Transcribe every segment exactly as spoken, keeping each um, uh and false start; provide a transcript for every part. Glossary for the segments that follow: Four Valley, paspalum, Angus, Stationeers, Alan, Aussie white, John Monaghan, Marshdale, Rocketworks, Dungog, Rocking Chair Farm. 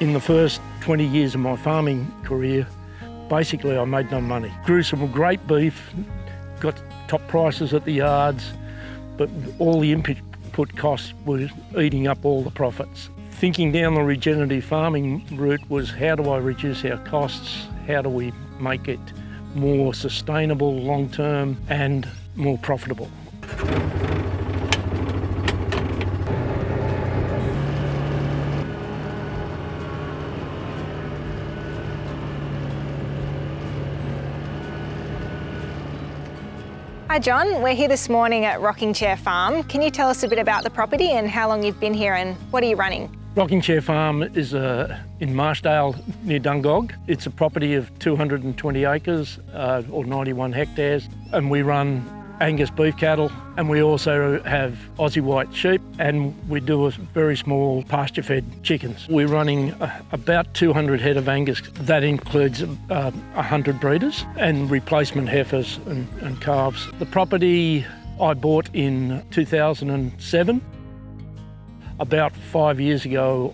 In the first twenty years of my farming career, basically I made no money. Grew some great beef, got top prices at the yards, but all the input costs were eating up all the profits. Thinking down the regenerative farming route was, how do I reduce our costs? How do we make it more sustainable, long-term, and more profitable? Hi John, we're here this morning at Rocking Chair Farm. Can you tell us a bit about the property and how long you've been here and what are you running? Rocking Chair Farm is uh, in Marshdale near Dungog. It's a property of two hundred and twenty acres uh, or ninety-one hectares, and we run Angus beef cattle, and we also have Aussie white sheep, and we do a very small pasture fed chickens. We're running uh, about two hundred head of Angus. That includes uh, one hundred breeders and replacement heifers and, and calves. The property I bought in two thousand and seven. About five years ago,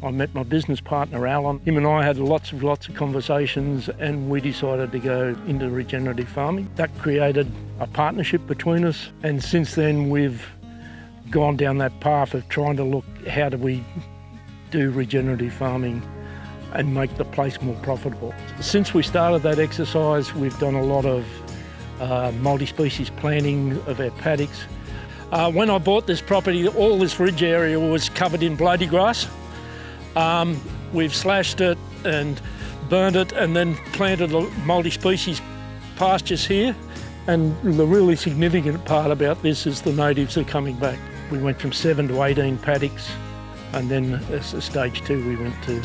I, I met my business partner, Alan. Him and I had lots and lots of conversations, and we decided to go into regenerative farming. That created a partnership between us. And since then, we've gone down that path of trying to look, how do we do regenerative farming and make the place more profitable? Since we started that exercise, we've done a lot of uh, multi-species planning of our paddocks. Uh, when I bought this property, all this ridge area was covered in bloody grass. Um, we've slashed it and burned it and then planted multi-species pastures here. And the really significant part about this is the natives are coming back. We went from seven to eighteen paddocks, and then as stage two we went to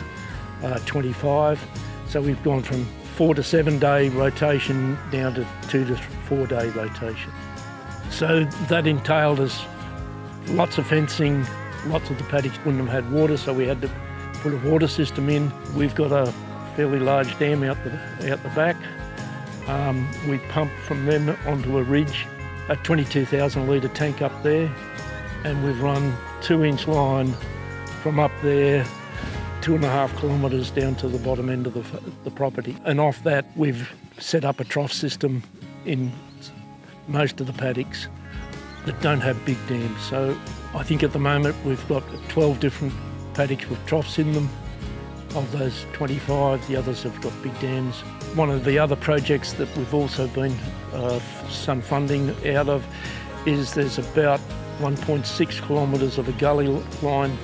uh, twenty-five. So we've gone from four to seven day rotation down to two to four day rotation. So that entailed us lots of fencing. Lots of the paddocks wouldn't have had water, so we had to put a water system in. We've got a fairly large dam out the, out the back. Um, we pump from them onto a ridge, a twenty-two thousand litre tank up there, and we've run two-inch line from up there, two and a half kilometres down to the bottom end of the, the property. And off that, we've set up a trough system in most of the paddocks that don't have big dams. So I think at the moment we've got twelve different paddocks with troughs in them. Of those twenty-five, the others have got big dams. One of the other projects that we've also been uh, some funding out of is there's about one point six kilometres of a gully line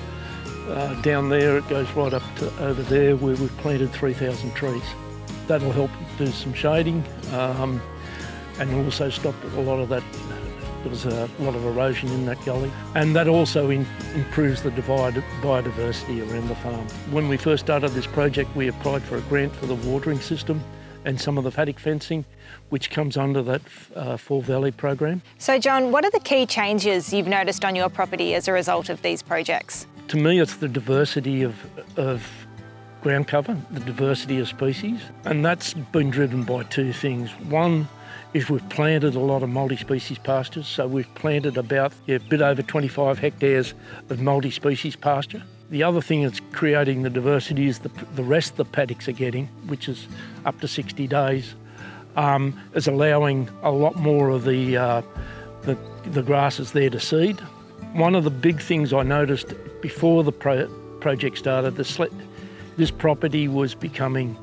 uh, down there. It goes right up to over there where we've planted three thousand trees. That'll help do some shading. Um, and also stopped a lot of that, there was a lot of erosion in that gully. And that also in, improves the biodiversity around the farm. When we first started this project, we applied for a grant for the watering system and some of the paddock fencing, which comes under that uh, Four Valley program. So John, what are the key changes you've noticed on your property as a result of these projects? To me, it's the diversity of, of ground cover, the diversity of species. And that's been driven by two things. One, is we've planted a lot of multi-species pastures. So we've planted about yeah, a bit over twenty-five hectares of multi-species pasture. The other thing that's creating the diversity is the, the rest the paddocks are getting, which is up to sixty days, um, is allowing a lot more of the, uh, the, the grasses there to seed. One of the big things I noticed before the pro project started, this, this property was becoming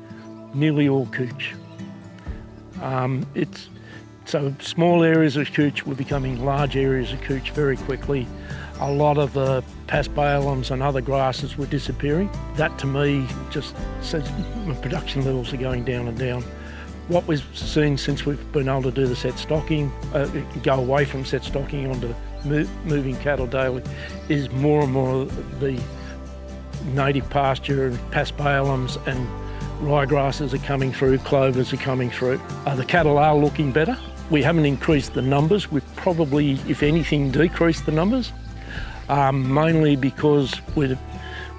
nearly all couch. Um, it's, so small areas of couch were becoming large areas of couch very quickly. A lot of the paspalums and other grasses were disappearing. That to me just says production levels are going down and down. What we've seen since we've been able to do the set stocking, uh, go away from set stocking onto mo moving cattle daily, is more and more the native pasture and paspalums and ryegrasses are coming through, clovers are coming through. Uh, the cattle are looking better. We haven't increased the numbers. We've probably, if anything, decreased the numbers, um, mainly because we,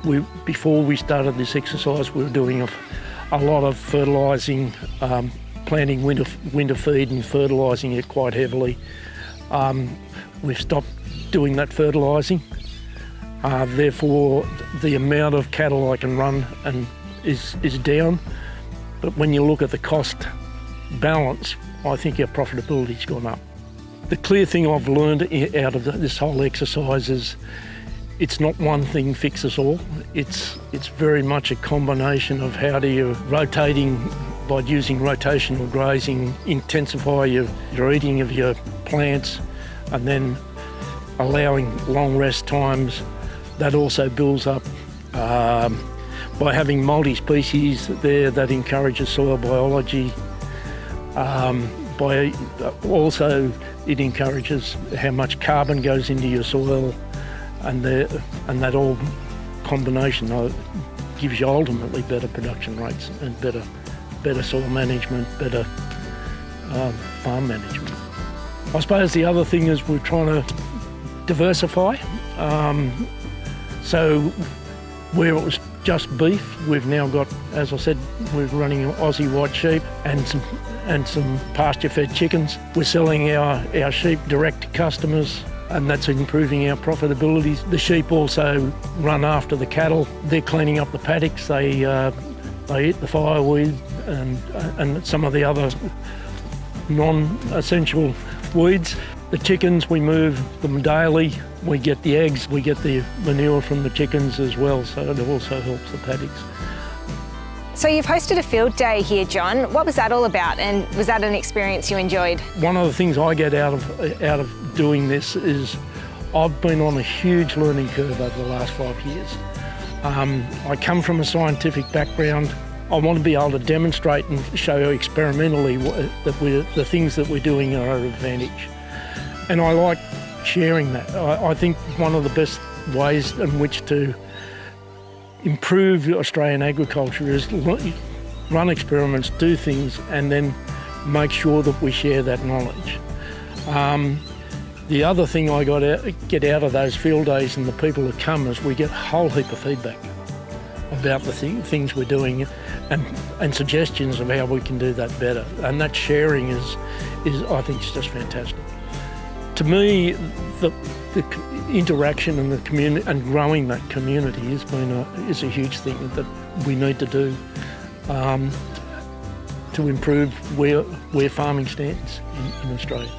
we, before we started this exercise, we were doing a, a lot of fertilising, um, planting winter, winter feed and fertilising it quite heavily. Um, we've stopped doing that fertilising. Uh, therefore, the amount of cattle I can run and is, is down. But when you look at the cost balance, I think our profitability's gone up. The clear thing I've learned out of this whole exercise is it's not one thing fixes all. It's, it's very much a combination of how do you, rotating, by using rotational grazing, intensify your, your eating of your plants, and then allowing long rest times. That also builds up. Um, by having multi-species there, that encourages soil biology. Um, by also, it encourages how much carbon goes into your soil, and, the, and that all combination gives you ultimately better production rates and better, better soil management, better um, farm management. I suppose the other thing is we're trying to diversify. Um, so where it was just beef, we've now got, as I said, we're running Aussie white sheep and some, and some pasture-fed chickens. We're selling our, our sheep direct to customers, and that's improving our profitability. The sheep also run after the cattle. They're cleaning up the paddocks. They, uh, they eat the fireweed and, and some of the other non-essential weeds. The chickens, we move them daily. We get the eggs, we get the manure from the chickens as well, so it also helps the paddocks. So you've hosted a field day here, John. What was that all about, and was that an experience you enjoyed? One of the things I get out of, out of doing this is I've been on a huge learning curve over the last five years. Um, I come from a scientific background. I want to be able to demonstrate and show experimentally that we're, the things that we're doing are our advantage. And I like sharing that. I, I think one of the best ways in which to improve Australian agriculture is run experiments, do things, and then make sure that we share that knowledge. Um, the other thing I got out, get out of those field days and the people that come is we get a whole heap of feedback about the th things we're doing and, and suggestions of how we can do that better. And that sharing is, is I think, is just fantastic. To me, the, the interaction and the community and growing that community has been a, is a huge thing that we need to do um, to improve where where farming stands in, in Australia.